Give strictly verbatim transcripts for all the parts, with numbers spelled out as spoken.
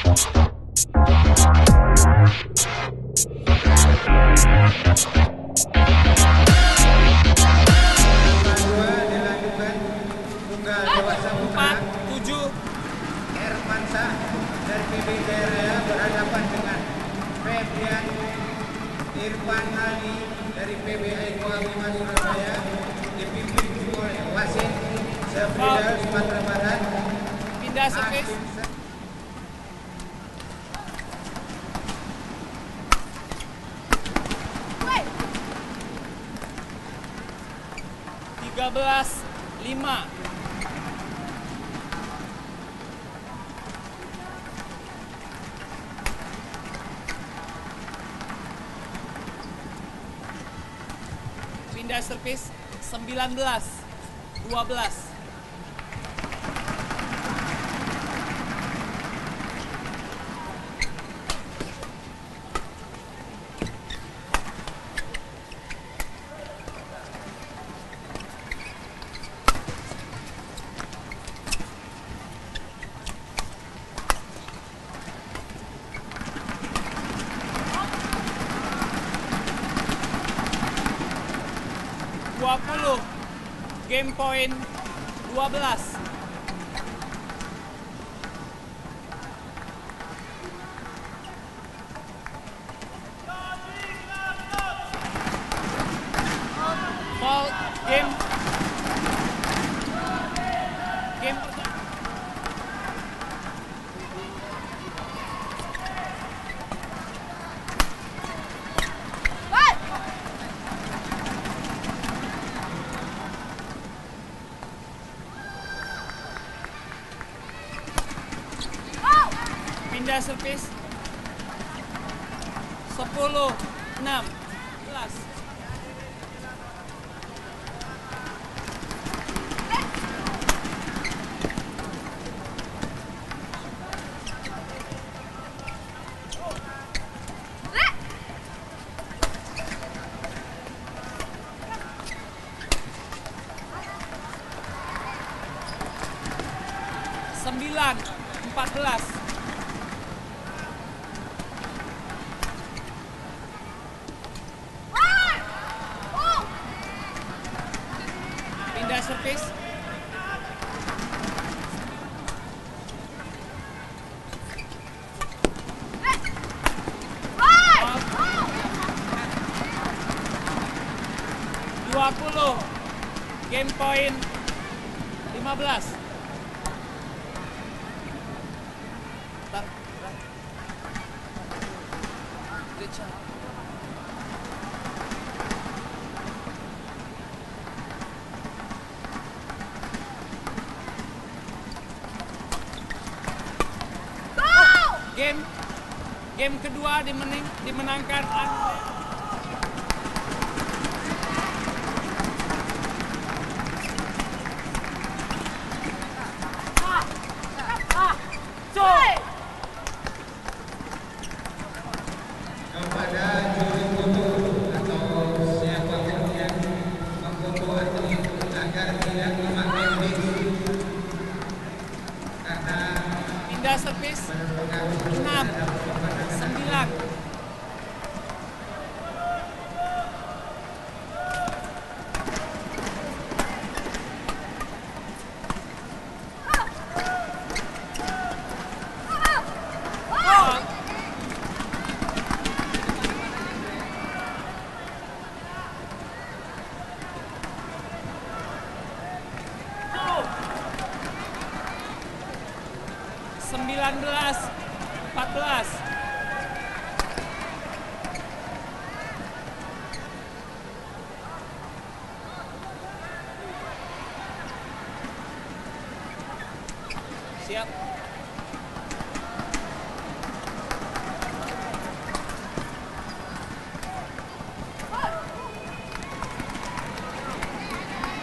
dilakukan tunggal dewasa putra tujuh Ermansa dari P B K Area berhadapan dengan Febrian Irfan Ali dari P B I Kuala Surabaya dipimpin oleh wasit Safrida Sumatera Barat. Pindah servis. tiga belas lima pindah servis sembilan belas dua belas dua puluh game point dua belas pindah servis sepuluh enam belas sembilan empat belas Servis dua puluh game point lima belas Game game kedua dimening, dimenangkan kepada juri foto atau siapapun yang memfoto atlet agar tidak memakai baju karena pindah servis enam sembilan sembilan belas empat belas siap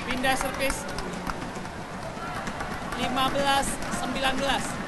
pindah servis lima belas sembilan belas